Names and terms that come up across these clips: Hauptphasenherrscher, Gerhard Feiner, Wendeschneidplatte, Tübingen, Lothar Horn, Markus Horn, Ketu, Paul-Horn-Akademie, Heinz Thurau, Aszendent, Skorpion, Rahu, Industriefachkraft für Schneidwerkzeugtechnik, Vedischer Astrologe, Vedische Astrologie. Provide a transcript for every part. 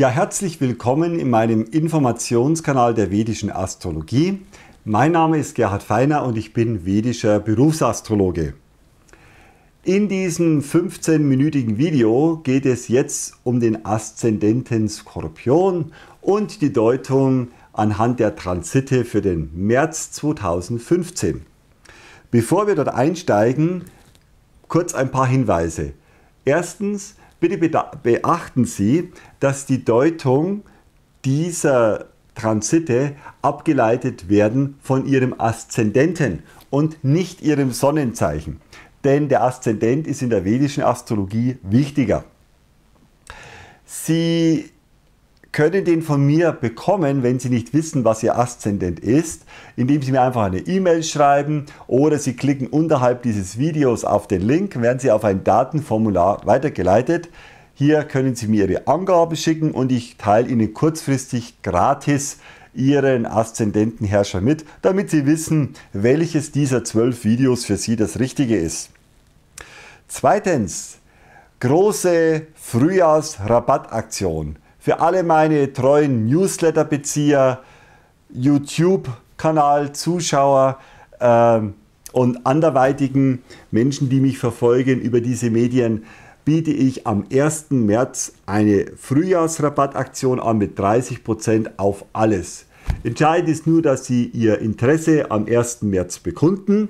Ja, herzlich willkommen in meinem Informationskanal der Vedischen Astrologie. Mein Name ist Gerhard Feiner und ich bin vedischer Berufsastrologe. In diesem 15-minütigen Video geht es jetzt um den Aszendenten Skorpion und die Deutung anhand der Transite für den März 2015. Bevor wir dort einsteigen, kurz ein paar Hinweise. Erstens, bitte beachten Sie, dass die Deutung dieser Transite abgeleitet werden von Ihrem Aszendenten und nicht Ihrem Sonnenzeichen. Denn der Aszendent ist in der vedischen Astrologie wichtiger. Sie können den von mir bekommen, wenn Sie nicht wissen, was Ihr Aszendent ist, indem Sie mir einfach eine E-Mail schreiben oder Sie klicken unterhalb dieses Videos auf den Link, werden Sie auf ein Datenformular weitergeleitet. Hier können Sie mir Ihre Angaben schicken und ich teile Ihnen kurzfristig gratis Ihren Aszendentenherrscher mit, damit Sie wissen, welches dieser 12 Videos für Sie das Richtige ist. Zweitens, große Frühjahrsrabattaktion. Für alle meine treuen Newsletter-Bezieher, YouTube-Kanal-Zuschauer und anderweitigen Menschen, die mich verfolgen über diese Medien, biete ich am 1. März eine Frühjahrsrabattaktion an mit 30% auf alles. Entscheidend ist nur, dass Sie Ihr Interesse am 1. März bekunden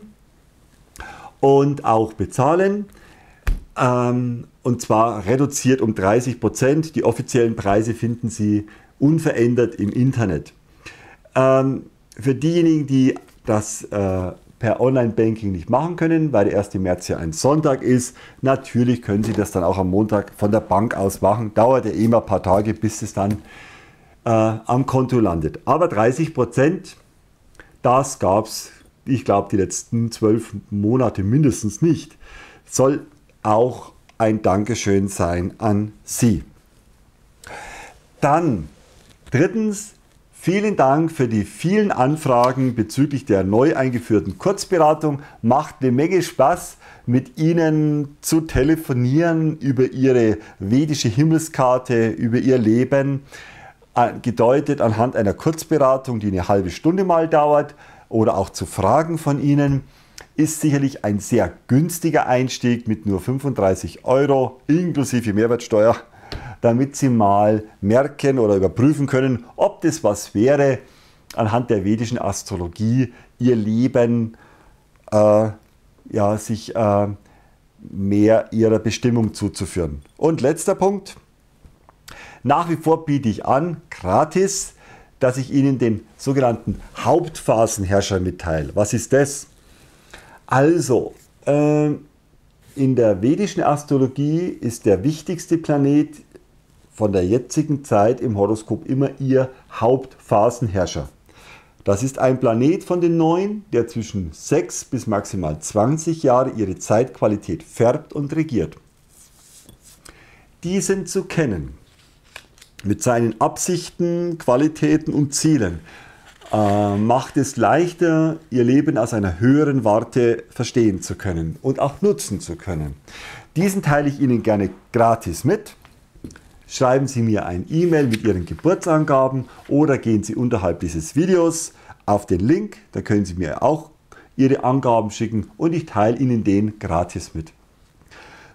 und auch bezahlen. Und zwar reduziert um 30%. Die offiziellen Preise finden Sie unverändert im Internet. Für diejenigen, die das per Online-Banking nicht machen können, weil der 1. März ja ein Sonntag ist, natürlich können Sie das dann auch am Montag von der Bank aus machen. Dauert ja immer ein paar Tage, bis es dann am Konto landet. Aber 30%, das gab es, ich glaube, die letzten 12 Monate mindestens nicht. Soll auch ein Dankeschön sein an Sie. Dann drittens, vielen Dank für die vielen Anfragen bezüglich der neu eingeführten Kurzberatung. Macht eine Menge Spaß, mit Ihnen zu telefonieren über Ihre vedische Himmelskarte, über Ihr Leben, gedeutet anhand einer Kurzberatung, die eine halbe Stunde mal dauert, oder auch zu Fragen von Ihnen. Ist sicherlich ein sehr günstiger Einstieg mit nur 35 € inklusive Mehrwertsteuer, damit Sie mal merken oder überprüfen können, ob das was wäre, anhand der vedischen Astrologie Ihr Leben sich mehr Ihrer Bestimmung zuzuführen. Und letzter Punkt, nach wie vor biete ich an, gratis, dass ich Ihnen den sogenannten Hauptphasenherrscher mitteile. Was ist das? Also, in der vedischen Astrologie ist der wichtigste Planet von der jetzigen Zeit im Horoskop immer Ihr Hauptphasenherrscher. Das ist ein Planet von den 9, der zwischen 6 bis maximal 20 Jahre Ihre Zeitqualität färbt und regiert. Diesen zu kennen, mit seinen Absichten, Qualitäten und Zielen, macht es leichter, Ihr Leben aus einer höheren Warte verstehen zu können und auch nutzen zu können. Diesen teile ich Ihnen gerne gratis mit. Schreiben Sie mir ein E-Mail mit Ihren Geburtsangaben oder gehen Sie unterhalb dieses Videos auf den Link, da können Sie mir auch Ihre Angaben schicken und ich teile Ihnen den gratis mit.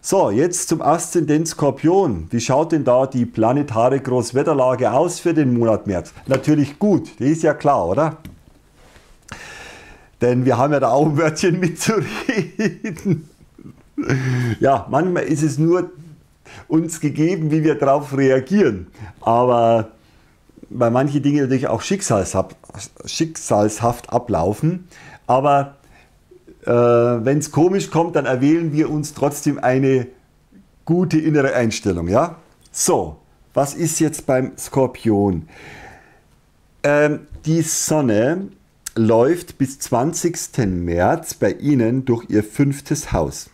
So, jetzt zum Aszendent Skorpion. Wie schaut denn da die planetare Großwetterlage aus für den Monat März? Natürlich gut, das ist ja klar, oder? Denn wir haben ja da auch ein Wörtchen mitzureden. Ja, manchmal ist es nur uns gegeben, wie wir darauf reagieren. Aber weil manche Dinge natürlich auch schicksalshaft ablaufen, aber wenn es komisch kommt, dann erwählen wir uns trotzdem eine gute innere Einstellung. Ja? So, was ist jetzt beim Skorpion? Die Sonne läuft bis 20. März bei Ihnen durch Ihr 5. Haus.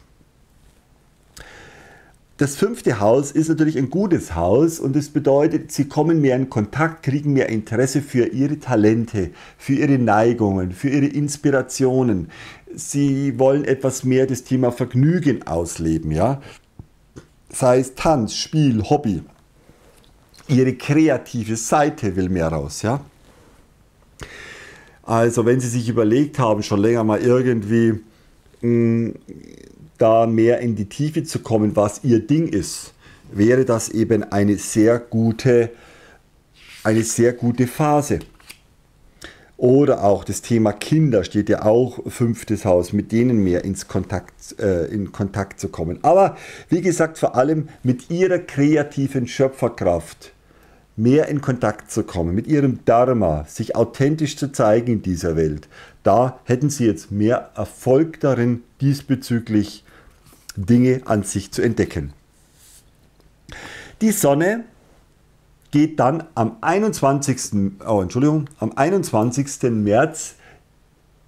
Das 5. Haus ist natürlich ein gutes Haus und das bedeutet, Sie kommen mehr in Kontakt, kriegen mehr Interesse für Ihre Talente, für Ihre Neigungen, für Ihre Inspirationen. Sie wollen etwas mehr das Thema Vergnügen ausleben, ja? Sei es Tanz, Spiel, Hobby. Ihre kreative Seite will mehr raus, ja. Also wenn Sie sich überlegt haben, schon länger mal irgendwie da mehr in die Tiefe zu kommen, was Ihr Ding ist, wäre das eben eine sehr gute Phase. Oder auch das Thema Kinder steht ja auch, 5. Haus, mit denen mehr in Kontakt zu kommen. Aber wie gesagt, vor allem mit ihrer kreativen Schöpferkraft mehr in Kontakt zu kommen, mit ihrem Dharma, sich authentisch zu zeigen in dieser Welt. Da hätten sie jetzt mehr Erfolg darin, diesbezüglich Dinge an sich zu entdecken. Die Sonne geht dann am 21. März,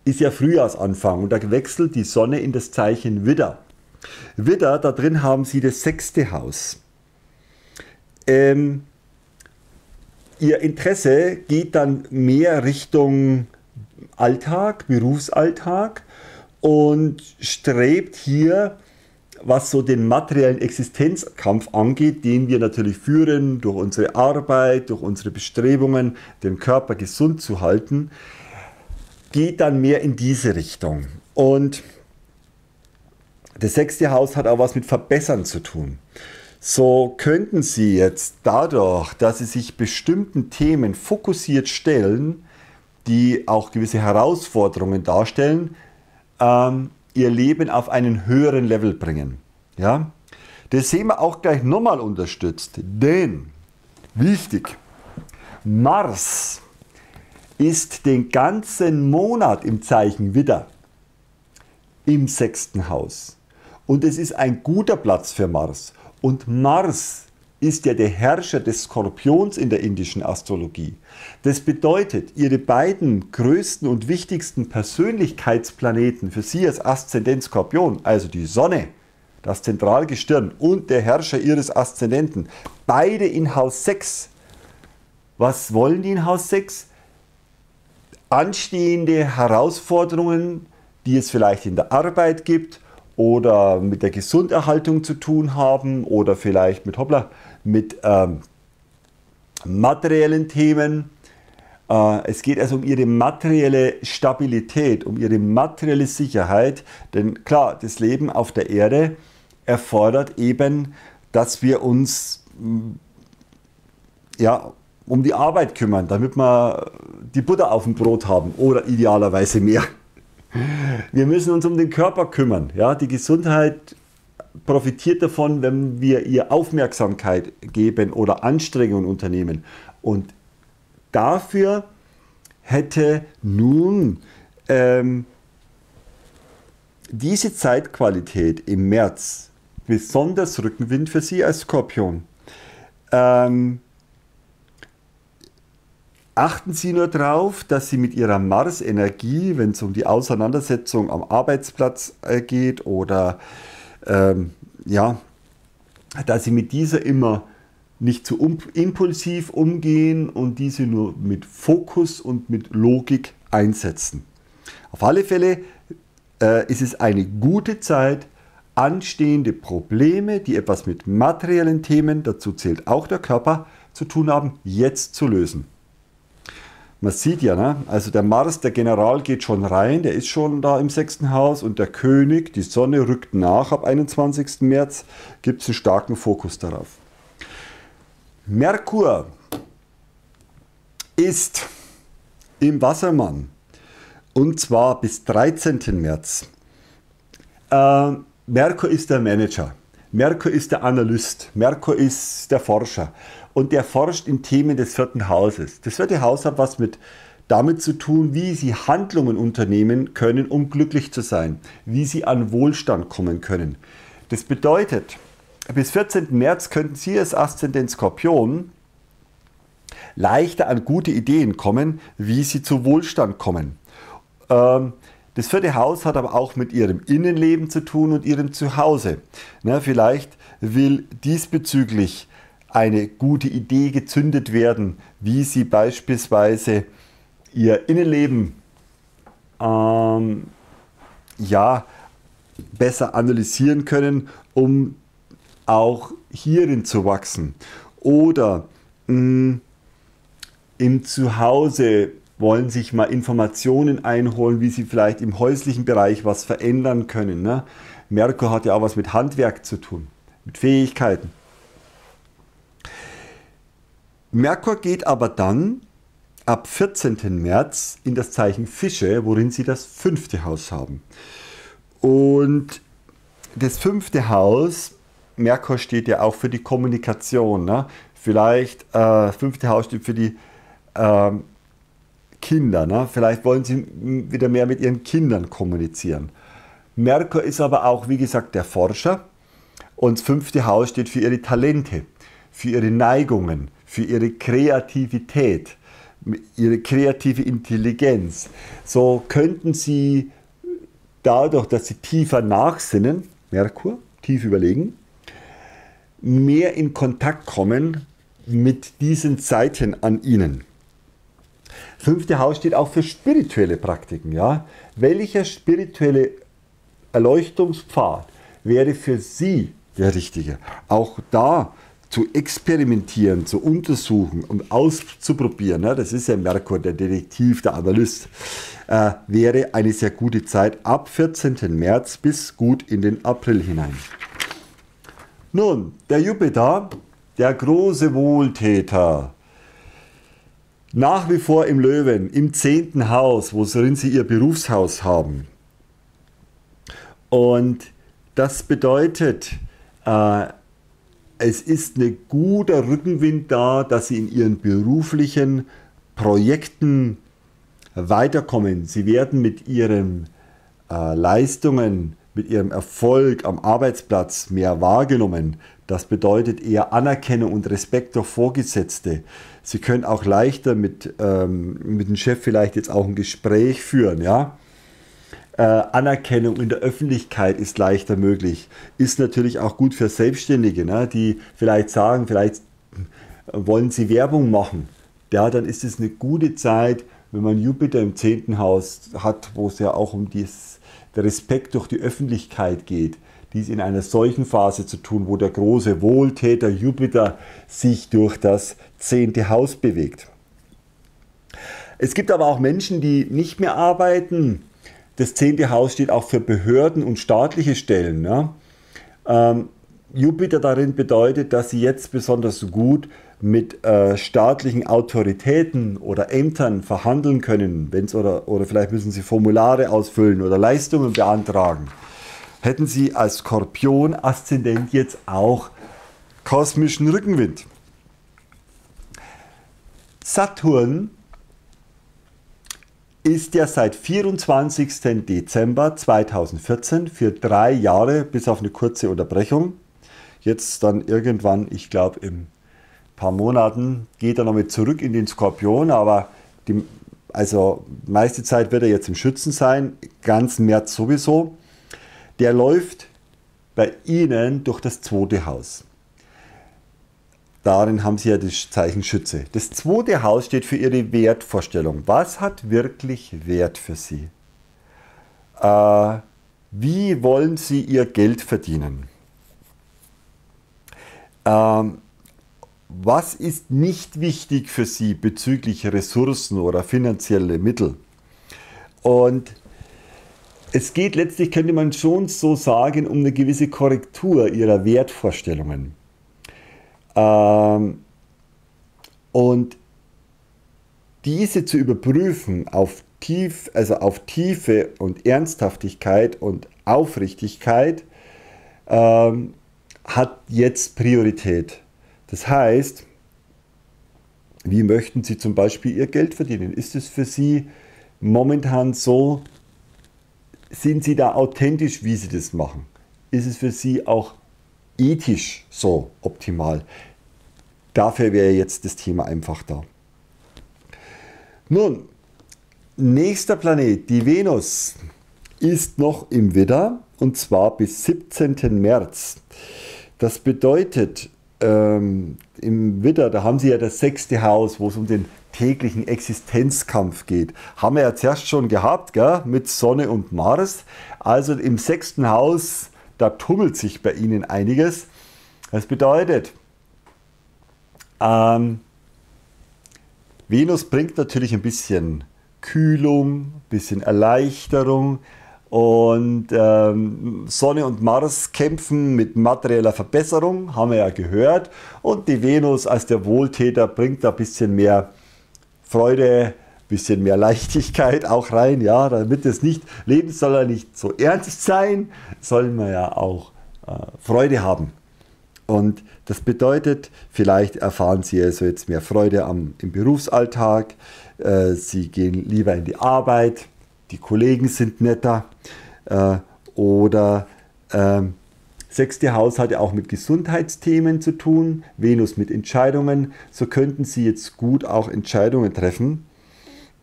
ist ja Frühjahrsanfang, und da wechselt die Sonne in das Zeichen Widder. Widder, da drin haben Sie das 6. Haus. Ihr Interesse geht dann mehr Richtung Alltag, Berufsalltag, und strebt hier, was so den materiellen Existenzkampf angeht, den wir natürlich führen durch unsere Arbeit, durch unsere Bestrebungen, den Körper gesund zu halten, geht dann mehr in diese Richtung. Und das 6. Haus hat auch was mit Verbessern zu tun. So könnten Sie jetzt dadurch, dass Sie sich bestimmten Themen fokussiert stellen, die auch gewisse Herausforderungen darstellen, Ihr Leben auf einen höheren Level bringen. Ja? Das sehen wir auch gleich nochmal unterstützt, denn, wichtig, Mars ist den ganzen Monat im Zeichen Widder, im 6. Haus. Und es ist ein guter Platz für Mars. Und Mars ist ja der Herrscher des Skorpions in der indischen Astrologie. Das bedeutet, Ihre beiden größten und wichtigsten Persönlichkeitsplaneten für Sie als Aszendent Skorpion, also die Sonne, das Zentralgestirn und der Herrscher Ihres Aszendenten, beide in Haus 6. Was wollen die in Haus 6? Anstehende Herausforderungen, die es vielleicht in der Arbeit gibt oder mit der Gesunderhaltung zu tun haben oder vielleicht mit materiellen Themen. Es geht also um ihre materielle Stabilität, um ihre materielle Sicherheit. Denn klar, das Leben auf der Erde erfordert eben, dass wir uns ja, um die Arbeit kümmern, damit wir die Butter auf dem Brot haben oder idealerweise mehr. Wir müssen uns um den Körper kümmern. Ja? Die Gesundheit profitiert davon, wenn wir ihr Aufmerksamkeit geben oder Anstrengungen unternehmen. Und dafür hätte nun diese Zeitqualität im März besonders Rückenwind für Sie als Skorpion. Achten Sie nur darauf, dass Sie mit Ihrer Mars-Energie, wenn es um die Auseinandersetzung am Arbeitsplatz geht oder ja, dass Sie mit dieser immer nicht zu impulsiv umgehen und diese nur mit Fokus und mit Logik einsetzen. Auf alle Fälle ist es eine gute Zeit, anstehende Probleme, die etwas mit materiellen Themen, dazu zählt auch der Körper, zu tun haben, jetzt zu lösen. Man sieht ja, ne? Also der Mars, der General geht schon rein, der ist schon da im 6. Haus, und der König, die Sonne, rückt nach. Ab 21. März gibt es einen starken Fokus darauf. Merkur ist im Wassermann, und zwar bis 13. März. Merkur ist der Manager, Merkur ist der Analyst, Merkur ist der Forscher. Und der forscht in Themen des 4. Hauses. Das 4. Haus hat was damit zu tun, wie Sie Handlungen unternehmen können, um glücklich zu sein, wie Sie an Wohlstand kommen können. Das bedeutet, bis 14. März könnten Sie als Aszendent Skorpion leichter an gute Ideen kommen, wie Sie zu Wohlstand kommen. Das 4. Haus hat aber auch mit Ihrem Innenleben zu tun und Ihrem Zuhause. Na, vielleicht will diesbezüglich eine gute Idee gezündet werden, wie Sie beispielsweise Ihr Innenleben ja, besser analysieren können, um auch hierin zu wachsen. Oder im Zuhause wollen sich mal Informationen einholen, wie sie vielleicht im häuslichen Bereich was verändern können. Ne? Merkur hat ja auch was mit Handwerk zu tun, mit Fähigkeiten. Merkur geht aber dann ab 14. März in das Zeichen Fische, worin sie das 5. Haus haben. Und das 5. Haus, Merkur steht ja auch für die Kommunikation. Ne? Vielleicht, das 5. Haus steht für die Kinder. Ne? Vielleicht wollen sie wieder mehr mit ihren Kindern kommunizieren. Merkur ist aber auch, wie gesagt, der Forscher. Und das 5. Haus steht für ihre Talente, für ihre Neigungen, für ihre Kreativität, ihre kreative Intelligenz. So könnten sie dadurch, dass sie tiefer nachsinnen, Merkur, tief überlegen, mehr in Kontakt kommen mit diesen Seiten an ihnen. Das 5. Haus steht auch für spirituelle Praktiken. Ja? Welcher spirituelle Erleuchtungspfad wäre für Sie der richtige? Auch da zu experimentieren, zu untersuchen und auszuprobieren, ne? Das ist ja Merkur, der Detektiv, der Analyst, wäre eine sehr gute Zeit ab 14. März bis gut in den April hinein. Nun, der Jupiter, der große Wohltäter, nach wie vor im Löwen, im 10. Haus, worin Sie Ihr Berufshaus haben. Und das bedeutet, es ist ein guter Rückenwind da, dass Sie in Ihren beruflichen Projekten weiterkommen. Sie werden mit Ihren Leistungen, mit Ihrem Erfolg am Arbeitsplatz mehr wahrgenommen. Das bedeutet eher Anerkennung und Respekt durch Vorgesetzte. Sie können auch leichter mit dem Chef vielleicht jetzt auch ein Gespräch führen, ja? Anerkennung in der Öffentlichkeit ist leichter möglich. Ist natürlich auch gut für Selbstständige, ne, die vielleicht sagen, vielleicht wollen sie Werbung machen. Ja, dann ist es eine gute Zeit, wenn man Jupiter im 10. Haus hat, wo es ja auch um den Respekt durch die Öffentlichkeit geht. Dies in einer solchen Phase zu tun, wo der große Wohltäter Jupiter sich durch das 10. Haus bewegt. Es gibt aber auch Menschen, die nicht mehr arbeiten. Das 10. Haus steht auch für Behörden und staatliche Stellen. Ne? Jupiter darin bedeutet, dass Sie jetzt besonders gut mit staatlichen Autoritäten oder Ämtern verhandeln können, wenn's oder vielleicht müssen Sie Formulare ausfüllen oder Leistungen beantragen. Hätten Sie als Skorpion Aszendent jetzt auch kosmischen Rückenwind. Saturn ist ja seit 24. Dezember 2014 für 3 Jahre, bis auf eine kurze Unterbrechung. Jetzt dann irgendwann, ich glaube in ein paar Monaten, geht er nochmal zurück in den Skorpion, aber also meiste Zeit wird er jetzt im Schützen sein, ganz März sowieso. Der läuft bei Ihnen durch das 2. Haus. Darin haben Sie ja das Zeichen Schütze. Das 2. Haus steht für Ihre Wertvorstellung. Was hat wirklich Wert für Sie? Wie wollen Sie Ihr Geld verdienen? Was ist nicht wichtig für Sie bezüglich Ressourcen oder finanzielle Mittel? Und es geht letztlich, könnte man schon so sagen, um eine gewisse Korrektur Ihrer Wertvorstellungen. Und diese zu überprüfen auf Tiefe und Ernsthaftigkeit und Aufrichtigkeit hat jetzt Priorität. Das heißt, wie möchten Sie zum Beispiel Ihr Geld verdienen? Ist es für Sie momentan so, sind Sie da authentisch, wie Sie das machen? Ist es für Sie auch ethisch so optimal? Dafür wäre jetzt das Thema einfach da. Nun, nächster Planet, die Venus, ist noch im Widder und zwar bis 17. März. Das bedeutet, im Widder, da haben Sie ja das 6. Haus, wo es um den täglichen Existenzkampf geht. Haben wir ja zuerst schon gehabt, gell? Mit Sonne und Mars. Also im 6. Haus, da tummelt sich bei Ihnen einiges. Das bedeutet, Venus bringt natürlich ein bisschen Kühlung, ein bisschen Erleichterung, und Sonne und Mars kämpfen mit materieller Verbesserung, haben wir ja gehört, und die Venus als der Wohltäter bringt da ein bisschen mehr Freude, bisschen mehr Leichtigkeit auch rein, ja, damit es nicht, Leben soll ja nicht so ernst sein, sollen wir ja auch Freude haben. Und das bedeutet, vielleicht erfahren Sie also jetzt mehr Freude im Berufsalltag, Sie gehen lieber in die Arbeit, die Kollegen sind netter, oder sechste Haus hat ja auch mit Gesundheitsthemen zu tun, Venus mit Entscheidungen, so könnten Sie jetzt gut auch Entscheidungen treffen,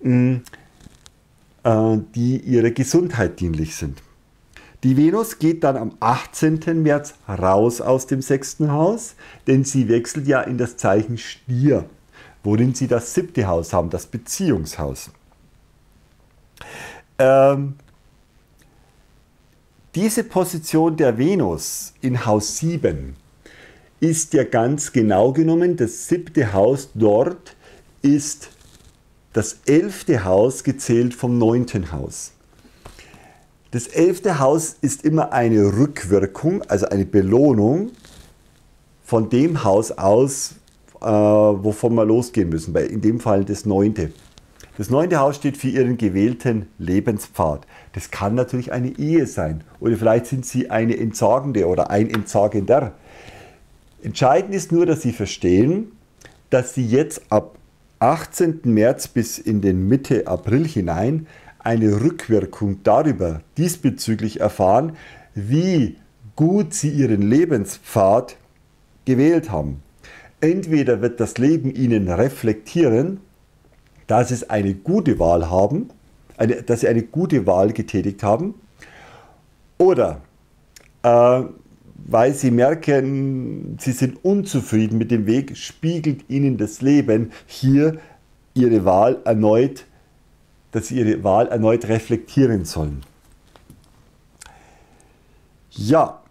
die ihrer Gesundheit dienlich sind. Die Venus geht dann am 18. März raus aus dem 6. Haus, denn sie wechselt ja in das Zeichen Stier, worin sie das 7. Haus haben, das Beziehungshaus. Diese Position der Venus in Haus 7 ist ja ganz genau genommen, das 7. Haus dort ist das 11. Haus gezählt vom 9. Haus. Das 11. Haus ist immer eine Rückwirkung, also eine Belohnung von dem Haus aus, wovon wir losgehen müssen, bei in dem Fall das 9. Das 9. Haus steht für Ihren gewählten Lebenspfad. Das kann natürlich eine Ehe sein oder vielleicht sind Sie eine Entsagende oder ein Entsagender. Entscheidend ist nur, dass Sie verstehen, dass Sie jetzt ab 18. März bis in den Mitte April hinein eine Rückwirkung darüber diesbezüglich erfahren, wie gut Sie Ihren Lebenspfad gewählt haben. Entweder wird das Leben Ihnen reflektieren, dass Sie eine gute Wahl haben, dass Sie eine gute Wahl getätigt haben, oder weil Sie merken, Sie sind unzufrieden mit dem Weg, spiegelt Ihnen das Leben hier Ihre Wahl erneut, dass Sie Ihre Wahl erneut reflektieren sollen. Ja,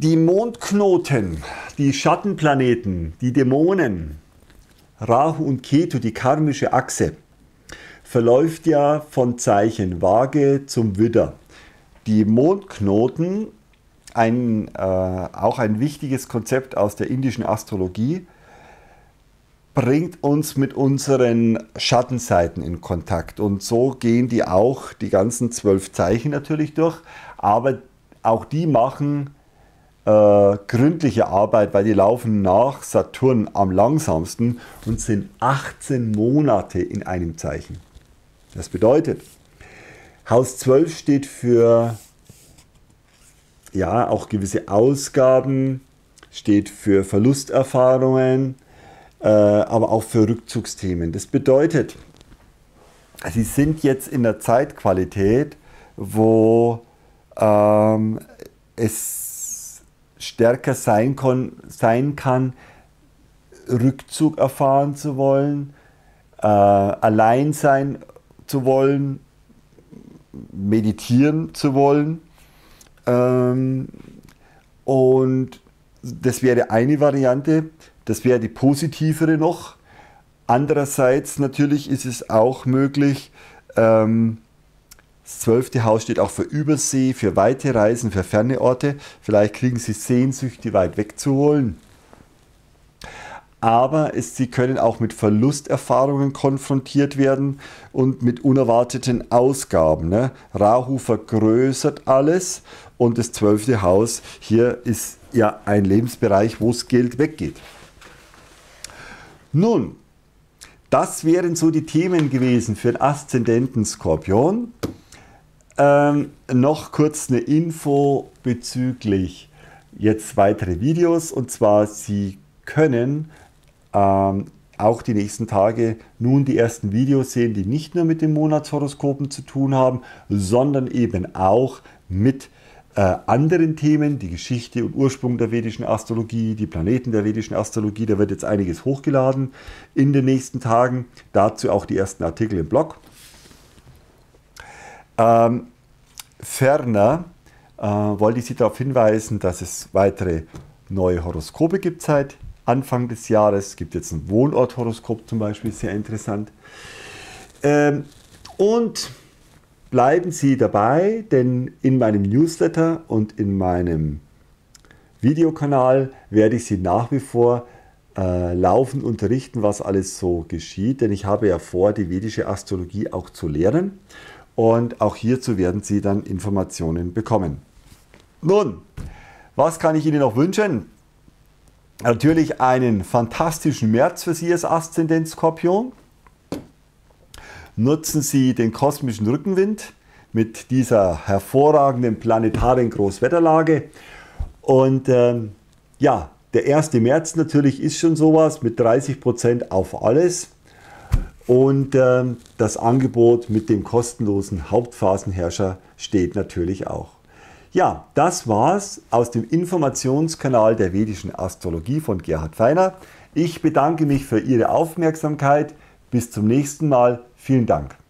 die Mondknoten, die Schattenplaneten, die Dämonen, Rahu und Ketu, die karmische Achse, verläuft ja von Zeichen Waage zum Widder. Die Mondknoten, auch ein wichtiges Konzept aus der indischen Astrologie, bringt uns mit unseren Schattenseiten in Kontakt. Und so gehen die auch die ganzen 12 Zeichen natürlich durch, aber auch die machen gründliche Arbeit, weil die laufen nach Saturn am langsamsten und sind 18 Monate in einem Zeichen. Das bedeutet, Haus 12 steht für, ja, auch gewisse Ausgaben, steht für Verlusterfahrungen, aber auch für Rückzugsthemen. Das bedeutet, Sie sind jetzt in der Zeitqualität, wo es stärker sein kann, Rückzug erfahren zu wollen, allein sein zu wollen, meditieren zu wollen. Und das wäre eine Variante, das wäre die positivere noch. Andererseits natürlich ist es auch möglich, das 12. Haus steht auch für Übersee, für weite Reisen, für ferne Orte. Vielleicht kriegen Sie Sehnsüchte, weit weg zu holen. Aber Sie können auch mit Verlusterfahrungen konfrontiert werden und mit unerwarteten Ausgaben, ne? Rahu vergrößert alles und das 12. Haus hier ist ja ein Lebensbereich, wo das Geld weggeht. Nun, das wären so die Themen gewesen für den Aszendenten Skorpion. Noch kurz eine Info bezüglich jetzt weitere Videos, und zwar Sie können auch die nächsten Tage nun die ersten Videos sehen, die nicht nur mit den Monatshoroskopen zu tun haben, sondern eben auch mit anderen Themen, die Geschichte und Ursprung der vedischen Astrologie, die Planeten der vedischen Astrologie, da wird jetzt einiges hochgeladen in den nächsten Tagen, dazu auch die ersten Artikel im Blog. Ferner wollte ich Sie darauf hinweisen, dass es weitere neue Horoskope gibt seit Anfang des Jahres. Es gibt jetzt ein Wohnorthoroskop zum Beispiel, sehr interessant. Und bleiben Sie dabei, denn in meinem Newsletter und in meinem Videokanal werde ich Sie nach wie vor laufend unterrichten, was alles so geschieht, denn ich habe ja vor, die vedische Astrologie auch zu lehren und auch hierzu werden Sie dann Informationen bekommen. Nun, was kann ich Ihnen noch wünschen? Natürlich einen fantastischen März für Sie als Aszendent Skorpion. Nutzen Sie den kosmischen Rückenwind mit dieser hervorragenden planetaren Großwetterlage. Und ja, der 1. März natürlich ist schon sowas mit 30% auf alles. Und das Angebot mit dem kostenlosen Hauptphasenherrscher steht natürlich auch. Ja, das war's aus dem Informationskanal der vedischen Astrologie von Gerhard Feiner. Ich bedanke mich für Ihre Aufmerksamkeit. Bis zum nächsten Mal. Vielen Dank.